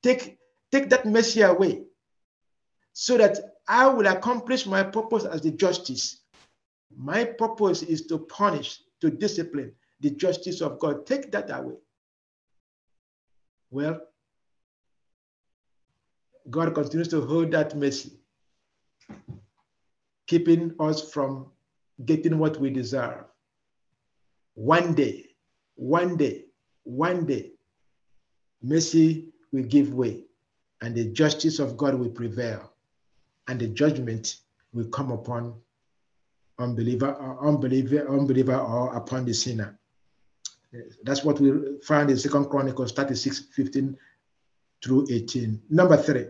Take that mercy away so that I will accomplish my purpose as the justice. My purpose is to punish, to discipline the justice of God. Take that away. Well, God continues to hold that mercy, keeping us from getting what we deserve. One day, mercy will give way, and the justice of God will prevail, and the judgment will come upon unbeliever or upon the sinner. That's what we find in 2 Chronicles 36:15-18. Number 3,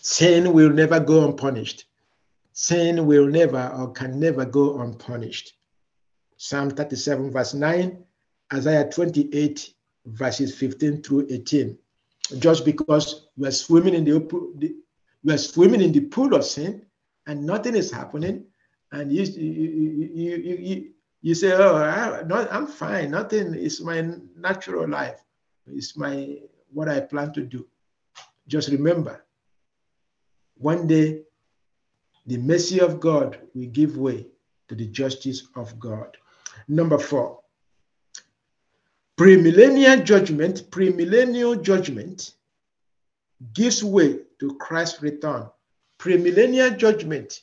sin will never go unpunished. Sin will never or can never go unpunished. Psalm 37:9, Isaiah 28:15-18. Just because we are swimming in the pool of sin and nothing is happening, and you say, "Oh, I'm fine. Nothing is my natural life. It's my what I plan to do." Just remember, one day, the mercy of God will give way to the justice of God. Number 4, premillennial judgment gives way to Christ's return. Premillennial judgment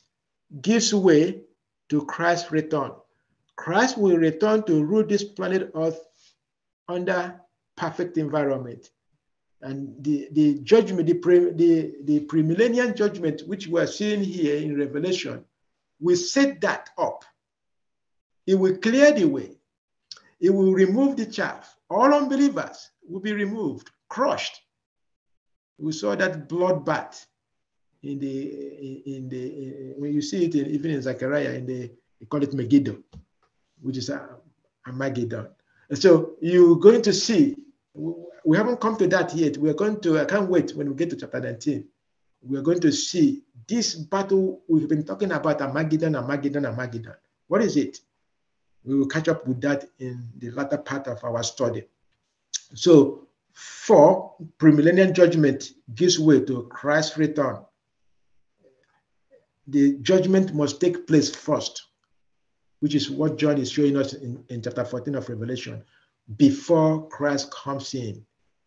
gives way to Christ's return. Christ will return to rule this planet Earth under perfect environment. And the premillennial judgment, which we are seeing here in Revelation, will set that up. It will clear the way. It will remove the chaff. All unbelievers will be removed, crushed. We saw that bloodbath when you see it even in Zechariah, they call it Megiddo, which is Armageddon. And so you're going to see. We haven't come to that yet. I can't wait when we get to chapter 19. We're going to see this battle we've been talking about, Armageddon. What is it? We will catch up with that in the latter part of our study. So, 4, premillennial judgment gives way to Christ's return. The judgment must take place first, which is what John is showing us in chapter 14 of Revelation, before Christ comes in.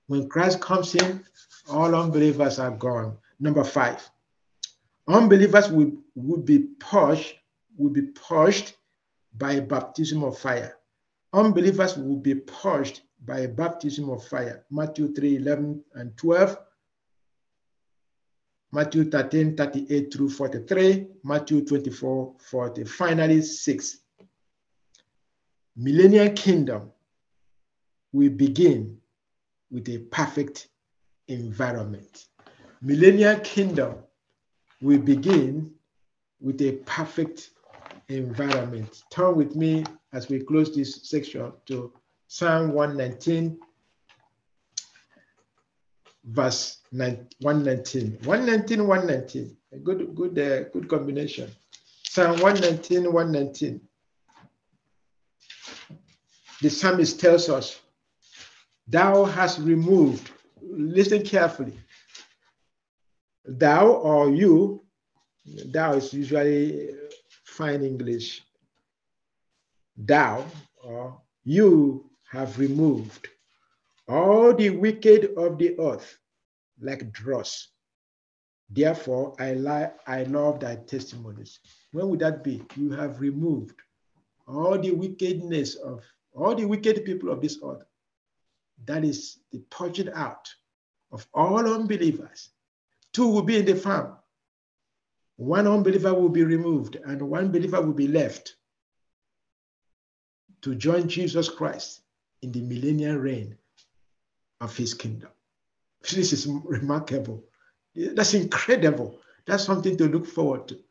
When Christ comes in, all unbelievers are gone. Number 5, unbelievers will be purged by a baptism of fire. Unbelievers will be purged by a baptism of fire. Matthew 3:11-12, Matthew 13:38-43, Matthew 24:40. Finally, 6, millennial kingdom will begin with a perfect environment. Millennial kingdom will begin with a perfect environment. Turn with me as we close this section to Psalm 119, verse 119. 119. A good combination. Psalm 119. The psalmist tells us, "Thou hast removed," listen carefully, thou or you, thou is usually fine English. Thou or you have removed all the wicked of the earth like dross. Therefore, I love thy testimonies. When would that be? You have removed all the wickedness of all the wicked people of this earth. That is the purging out of all unbelievers. 2 will be in the farm. 1 unbeliever will be removed, and 1 believer will be left to join Jesus Christ in the millennial reign of his kingdom. This is remarkable. That's incredible. That's something to look forward to.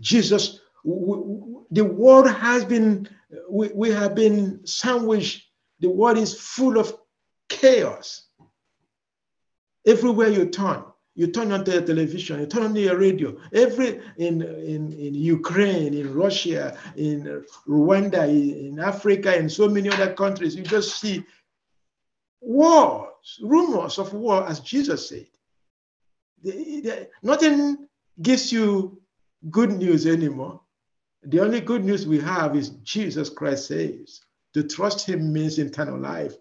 Jesus, the world has been, we have been sandwiched. The world is full of chaos. Everywhere you turn on the television, you turn on your radio. In Ukraine, in Russia, in Rwanda, in Africa, in so many other countries, you just see wars, rumors of war, as Jesus said. Nothing gives you good news anymore. The only good news we have is Jesus Christ saves. To trust him means eternal life.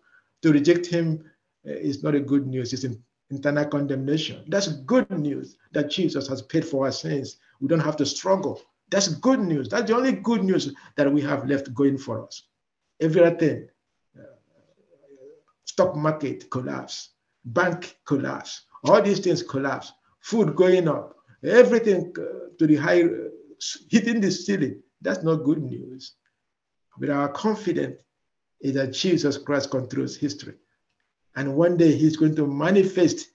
To reject him is not a good news. It's internal condemnation. That's good news that Jesus has paid for our sins. We don't have to struggle. That's good news. That's the only good news that we have left going for us. Every other thing, stock market collapse, bank collapse, all these things collapse, food going up, everything to the high, hitting the ceiling. That's not good news. But our confidence is that Jesus Christ controls history. And one day he's going to manifest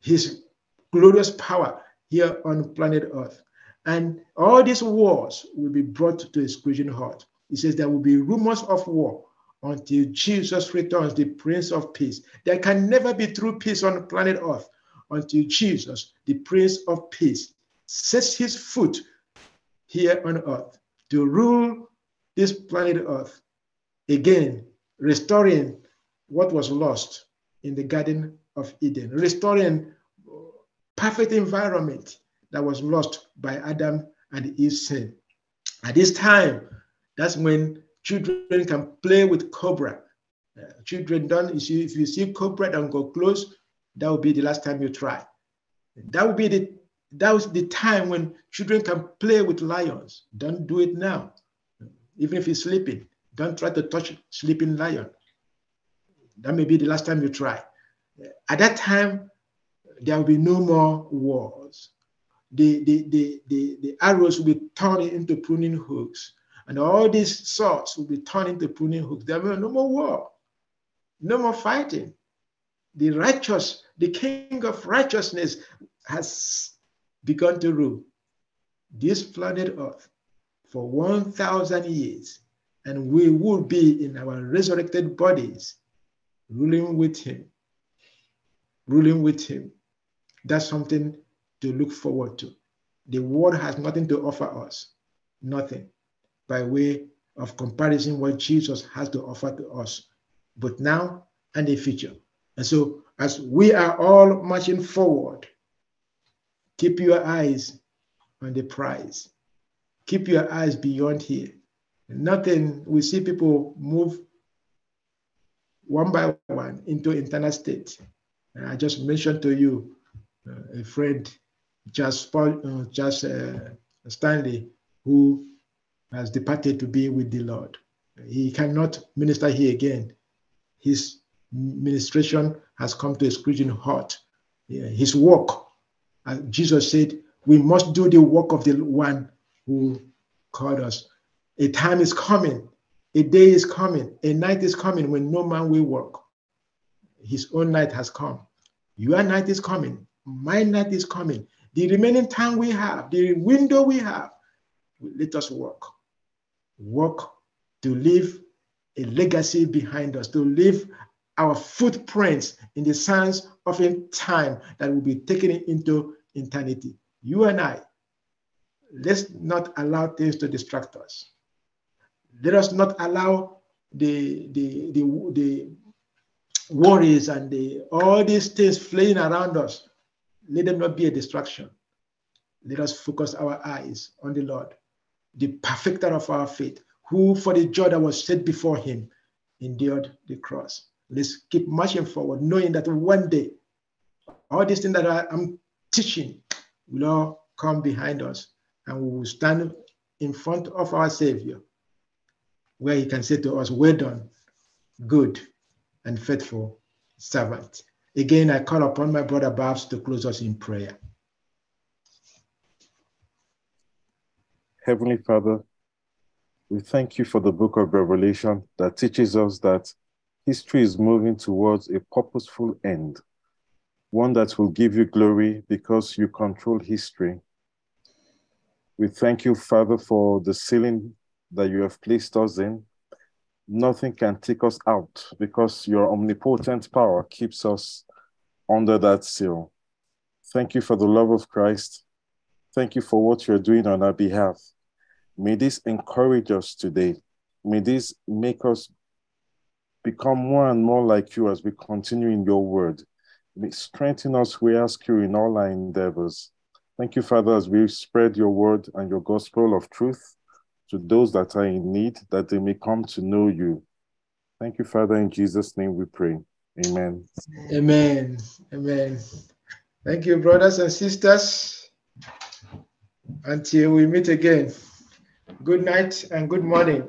his glorious power here on planet Earth. And all these wars will be brought to a screeching halt. He says there will be rumors of war until Jesus returns, the Prince of Peace. There can never be true peace on planet Earth until Jesus, the Prince of Peace, sets his foot here on Earth to rule this planet Earth, again, restoring what was lost in the Garden of Eden, restoring perfect environment that was lost by Adam and Eve's sin. At this time, that's when children can play with cobra. Children don't, if you see cobra and go close, that will be the last time you try. That will be the time when children can play with lions. Don't do it now. Even if he's sleeping, don't try to touch sleeping lion. That may be the last time you try. At that time, there will be no more wars. The arrows will be turned into pruning hooks, and all these swords will be turned into pruning hooks. There will be no more war, no more fighting. The righteous, the King of righteousness has begun to rule this planet Earth for 1,000 years, and we will be in our resurrected bodies, ruling with him, ruling with him. That's something to look forward to. The world has nothing to offer us, nothing, by way of comparison what Jesus has to offer to us, but now and the future. And so as we are all marching forward, keep your eyes on the prize. Keep your eyes beyond here. Nothing, we see people move one by one into internal state. And I just mentioned to you a friend, Charles Stanley, who has departed to be with the Lord. He cannot minister here again. His ministration has come to a screeching halt. His work, as Jesus said, we must do the work of the one who called us. A time is coming. A day is coming, a night is coming when no man will work. His own night has come. Your night is coming. My night is coming. The remaining time we have, the window we have, let us work. Work to leave a legacy behind us, to leave our footprints in the sands of a time that will be taken into eternity. You and I, let's not allow things to distract us. Let us not allow the worries and all these things flying around us. Let them not be a distraction. Let us focus our eyes on the Lord, the perfecter of our faith, who for the joy that was set before him endured the cross. Let's keep marching forward, knowing that one day, all these things that I'm teaching will all come behind us, and we will stand in front of our Savior, where he can say to us, well done, good and faithful servant. Again, I call upon my brother Babs to close us in prayer. Heavenly Father, we thank you for the book of Revelation that teaches us that history is moving towards a purposeful end, one that will give you glory because you control history. We thank you, Father, for the sealing that you have placed us in. Nothing can take us out because your omnipotent power keeps us under that seal. Thank you for the love of Christ. Thank you for what you're doing on our behalf. May this encourage us today. May this make us become more and more like you as we continue in your word. May strengthen us, we ask you, in all our endeavors. Thank you, Father, as we spread your word and your gospel of truth to those that are in need, that they may come to know you. Thank you, Father, in Jesus' name we pray. Amen. Amen. Amen. Thank you, brothers and sisters. Until we meet again. Good night and good morning.